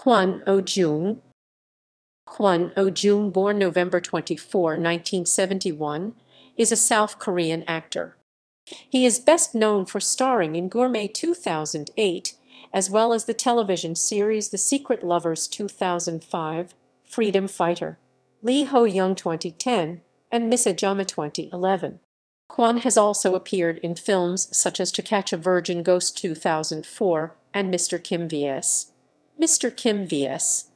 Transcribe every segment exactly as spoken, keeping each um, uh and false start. Kwon Oh-joong. Kwon Oh-joong, born November twenty-fourth, nineteen seventy-one, is a South Korean actor. He is best known for starring in Gourmet two thousand eight, as well as the television series The Secret Lovers two thousand five, Freedom Fighter, Lee Hoe-young twenty ten, and Miss Ajumma twenty eleven. Kwon has also appeared in films such as To Catch a Virgin Ghost two thousand four and Mister Kim V S Mister Kim V S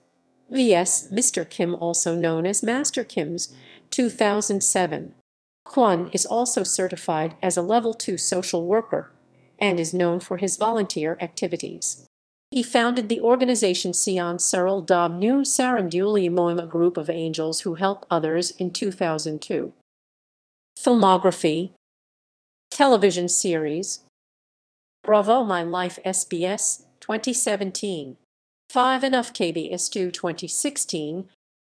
V S Mister Kim, also known as Master Kim's, two thousand seven. Kwon is also certified as a Level two social worker and is known for his volunteer activities. He founded the organization Sion Seral Dam Noon Saram Duli Moim, a group of angels who help others, in two thousand two. Filmography. Television series. Bravo My Life S B S, twenty seventeen. Five Enough K B S two, twenty sixteen.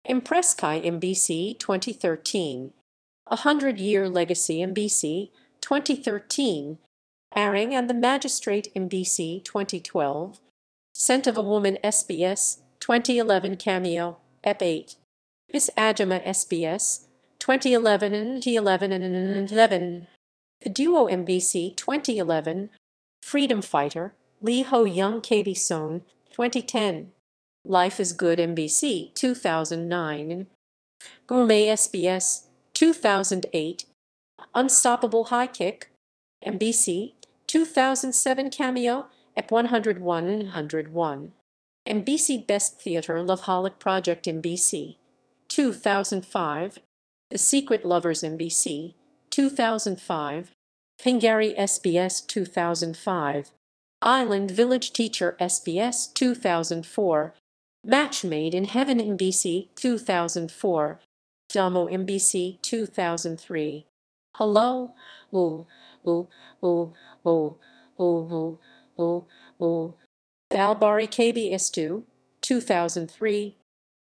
Empress Ki M B C, twenty thirteen. A Hundred Year Legacy M B C, twenty thirteen. Arang and the Magistrate M B C, twenty twelve. Scent of a Woman S B S, twenty eleven Cameo, episode eight. Miss Ajumma S B S, twenty eleven and twenty eleven and eleven. The Duo M B C, twenty eleven. Freedom Fighter, Lee Hoe-young K B Sohn, twenty ten. Life is Good M B C, two thousand nine. Gourmet S B S, two thousand eight. Unstoppable High Kick M B C, two thousand seven Cameo, episode one hundred one and one hundred one. M B C Best Theatre Loveholic Project M B C, two thousand five. The Secret Lovers M B C, two thousand five. Pingari S B S, two thousand five. Island Village Teacher S B S, two thousand four. Match Made in Heaven M B C, two thousand four. Damo M B C, two thousand three. Hello, Woo, Woo, Woo, Woo, Woo, Woo, Woo, Woo. Balbari K B S two, two thousand three.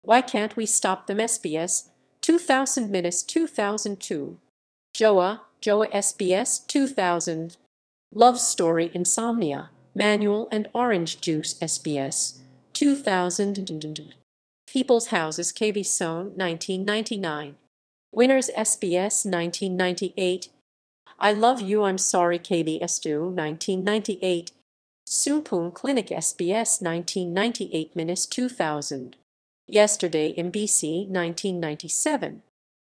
Why Can't We Stop Them S B S, two thousand Minutes, two thousand two. Joa, Joa S B S, two thousand. Love Story, Insomnia, Manual and Orange Juice S B S, two thousand. People's Houses K B Sohn, nineteen ninety-nine. Winners S B S, nineteen ninety-eight. I Love You I'm Sorry K B S two, nineteen ninety-eight. Soon Poon Clinic S B S, nineteen ninety-eight Minutes, two thousand. Yesterday M B C, nineteen ninety-seven.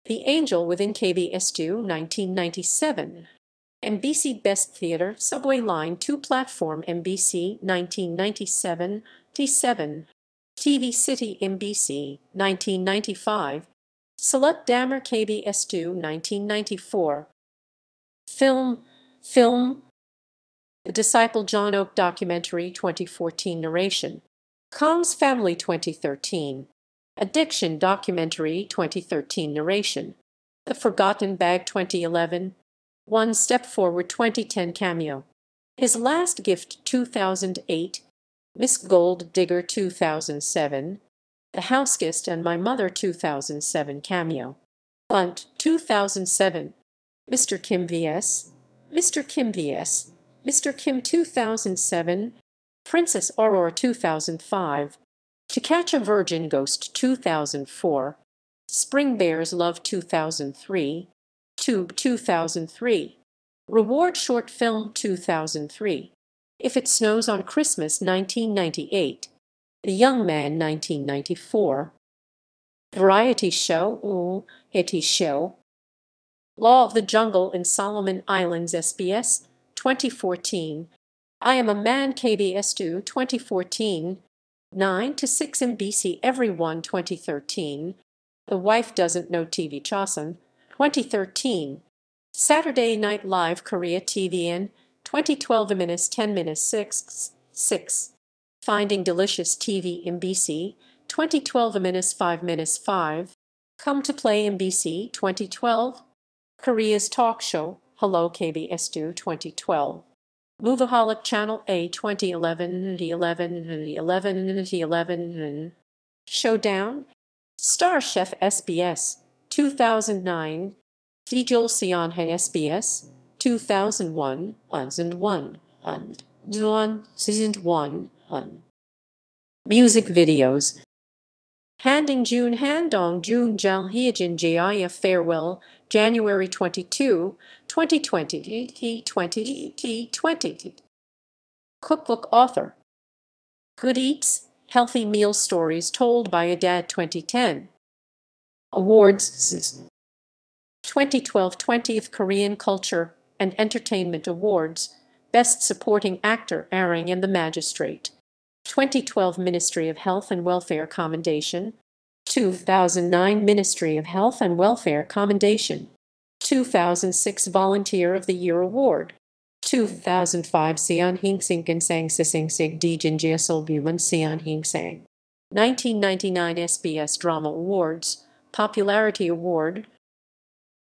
The Angel Within K B S two, nineteen ninety-seven. M B C Best Theatre Subway Line two Platform M B C, nineteen ninety-seven, T seven. T V City M B C, nineteen ninety-five. Select Dammer K B S two, nineteen ninety-four. Film, Film. The Disciple John Oak Documentary, twenty fourteen Narration. Kong's Family, twenty thirteen. Addiction Documentary, twenty thirteen Narration. The Forgotten Bag, twenty eleven. One Step Forward, twenty ten Cameo. His Last Gift, two thousand eight. Miss Gold Digger, two thousand seven. The Houseguest and My Mother, two thousand seven Cameo. Bunt, two thousand seven. Mister Kim V S Mister Kim V S Mister Kim, two thousand seven. Princess Aurora, two thousand five. To Catch a Virgin Ghost, two thousand four. Spring Bear's Love, two thousand three. Tube, two thousand three. Reward Short Film, two thousand three. If It Snows on Christmas, nineteen ninety-eight. The Young Man, nineteen ninety-four. Variety Show, Ooh, Hitty Show. Law of the Jungle in Solomon Islands S B S, twenty fourteen. I Am a Man K B S two, twenty fourteen. nine to six M B C Everyone, twenty thirteen. The Wife Doesn't Know T V Chosun, twenty thirteen. Saturday Night Live Korea T V N, twenty twelve minutes ten minutes six six. Finding Delicious T V M B C, twenty twelve minutes five minutes five. Come to Play M B C, twenty twelve. Korea's Talk Show Hello K B S two, twenty twelve. Movaholic Channel A, twenty eleven, eleven, eleven, eleven. Showdown Star Chef S B S, two thousand nine. Dijol Seonhae S B S, two thousand one, and one, and one, season one, one. Music videos. Handing June Handong June Jang Hyejin Jaya Farewell, January twenty-second, twenty twenty. Cookbook author. Good Eats, Healthy Meal Stories Told by a Dad twenty ten. Awards. twenty twelve twentieth Korean Culture and Entertainment Awards, Best Supporting Actor Arang and the Magistrate. twenty twelve Ministry of Health and Welfare Commendation. two thousand nine Ministry of Health and Welfare Commendation. two thousand six Volunteer of the Year Award. two thousand five Sian Hing Sing Sang Sising Sig Dijin Jiasul Buman Sian Hing Sang. nineteen ninety-nine S B S Drama Awards, Popularity Award,